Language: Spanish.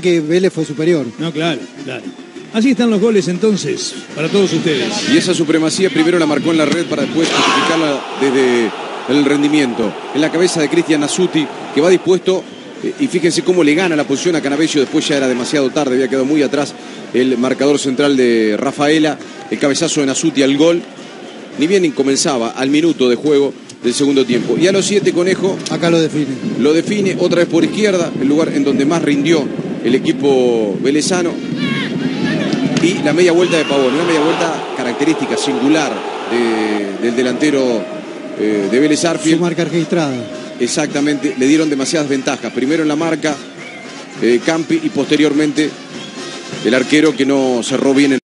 que Vélez fue superior. No, claro, claro. Así están los goles entonces, para todos ustedes. Y esa supremacía primero la marcó en la red para después justificarla desde el rendimiento. En la cabeza de Cristian Nasuti, que va dispuesto. Y fíjense cómo le gana la posición a Canavesio. Después ya era demasiado tarde, había quedado muy atrás el marcador central de Rafaela. El cabezazo de Nasuti al gol. Ni bien comenzaba al minuto de juego del segundo tiempo. Y a los 7 Conejo... Acá lo define. Lo define otra vez por izquierda, el lugar en donde más rindió el equipo velezano. Y la media vuelta de Pavón, una media vuelta característica, singular del delantero de Vélez Sarsfield. Su marca registrada. Exactamente, le dieron demasiadas ventajas. Primero en la marca Campi y posteriormente el arquero que no cerró bien en